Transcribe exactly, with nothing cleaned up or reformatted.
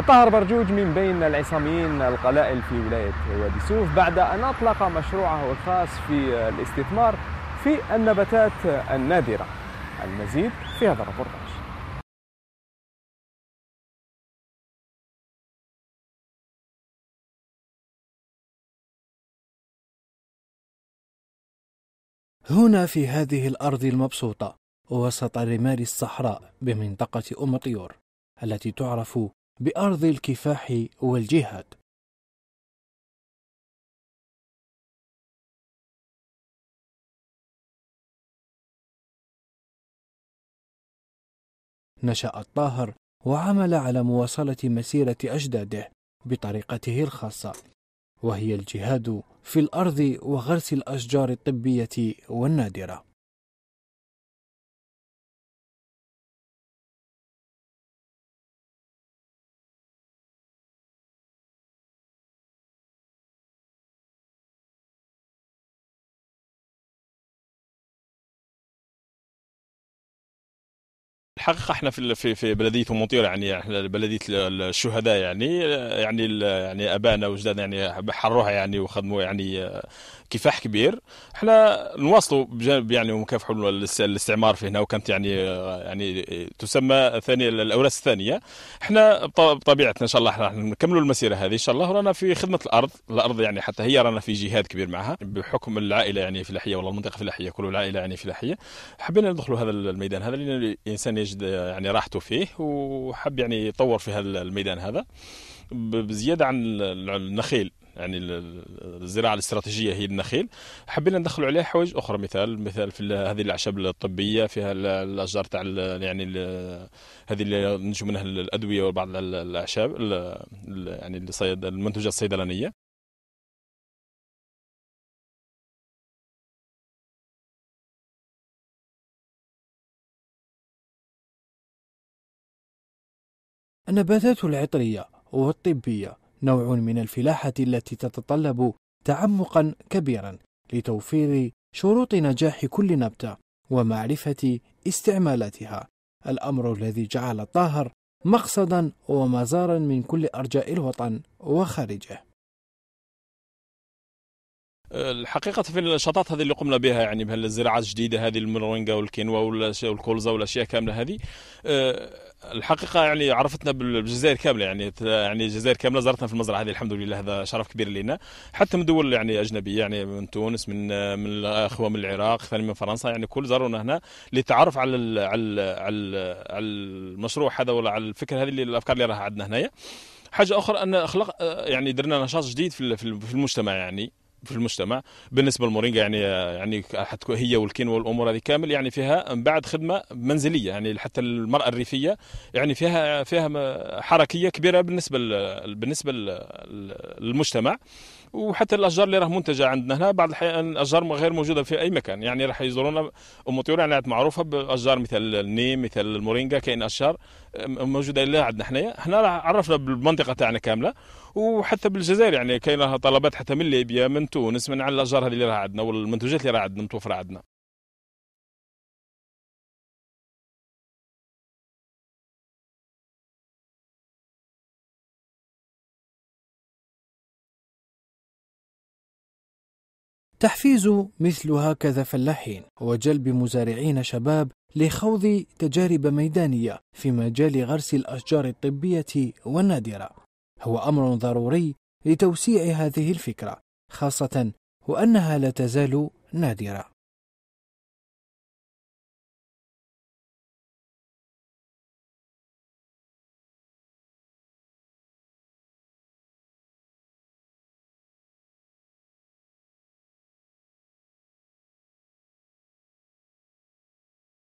طاهر برجوج من بين العصاميين القلائل في ولاية وادي سوف بعد أن أطلق مشروعه الخاص في الاستثمار في النباتات النادرة. المزيد في هذا الريبورتاج. هنا في هذه الأرض المبسوطة وسط رمال الصحراء بمنطقة أمطيور التي تعرف بأرض الكفاح والجهاد، نشأ الطاهر وعمل على مواصلة مسيرة أجداده بطريقته الخاصة، وهي الجهاد في الأرض وغرس الأشجار الطبية والنادرة. الحقيقة احنا في في في بلدية أمطيور، يعني احنا بلدية الشهداء، يعني يعني يعني ابانا واجدادنا يعني حروها يعني وخدموا يعني كفاح كبير. احنا نواصلوا بجانب يعني ونكافحوا الاستعمار في هنا، وكانت يعني يعني تسمى ثاني الأوراس الثانية. احنا بطبيعتنا ان شاء الله احنا نكملوا المسيرة هذه ان شاء الله، ورانا في خدمة الأرض، الأرض يعني حتى هي رانا في جهاد كبير معها بحكم العائلة يعني فلاحية، والله المنطقة فلاحية، كل العائلة يعني فلاحية. حبينا ندخلوا هذا الميدان هذا لأن الإنسان يجب يعني راحته فيه، وحب يعني يطور في هذا الميدان هذا بزياده عن النخيل، يعني الزراعه الاستراتيجيه هي النخيل. حبينا ندخلوا عليها حوايج اخرى، مثال مثال في هذه الاعشاب الطبيه، فيها الاشجار تاع يعني هذه اللي ننتجوا منها الادويه وبعض الاعشاب يعني المنتوجات الصيدلانيه. النباتات العطرية والطبية نوع من الفلاحة التي تتطلب تعمقا كبيرا لتوفير شروط نجاح كل نبتة ومعرفة استعمالاتها، الأمر الذي جعل الطاهر مقصدا ومزارا من كل أرجاء الوطن وخارجه. الحقيقة في النشاطات هذه اللي قمنا بها يعني بهالزراعات الجديدة هذه المورينجا والكينوا والكولزا والأشياء كاملة هذه، الحقيقة يعني عرفتنا بالجزائر كاملة، يعني يعني الجزائر كاملة زرتنا في المزرعة هذه، الحمد لله هذا شرف كبير لنا، حتى من دول يعني أجنبية، يعني من تونس، من من الأخوة من العراق، ثاني من فرنسا، يعني كل زارونا هنا للتعرف على ال على ال على, ال على المشروع هذا ولا على الفكرة هذه اللي الأفكار اللي راها عندنا هنايا. حاجة أخرى أن أخلق يعني درنا نشاط جديد في في المجتمع، يعني في المجتمع بالنسبه للمورينجا يعني يعني حتكون هي والكينوا والامور هذه كامل يعني فيها من بعد خدمه منزليه، يعني حتى المراه الريفيه يعني فيها فيها حركيه كبيره بالنسبه بالنسبه للمجتمع. وحتى الاشجار اللي راه منتجه عندنا هنا بعض الاحيان اشجار غير موجوده في اي مكان، يعني راح يزورونا أمطيور يعني معروفه باشجار مثل النيم مثل المورينجا، كاين اشجار موجوده الا عندنا حنايا، حنا عرفنا بالمنطقه تاعنا كامله. وحتى بالجزائر يعني كاين طلبات حتى من ليبيا من تونس من على الاشجار هذه اللي راه عندنا والمنتوجات اللي راه عندنا متوفره عندنا. تحفيز مثل هكذا فلاحين وجلب مزارعين شباب لخوض تجارب ميدانية في مجال غرس الأشجار الطبية والنادرة هو أمر ضروري لتوسيع هذه الفكرة، خاصة وأنها لا تزال نادرة.